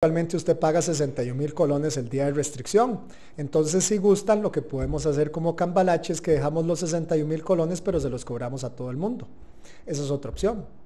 Actualmente usted paga 61,000 colones el día de restricción. Entonces, si gustan, lo que podemos hacer como Cambalache es que dejamos los 61,000 colones, pero se los cobramos a todo el mundo. Esa es otra opción.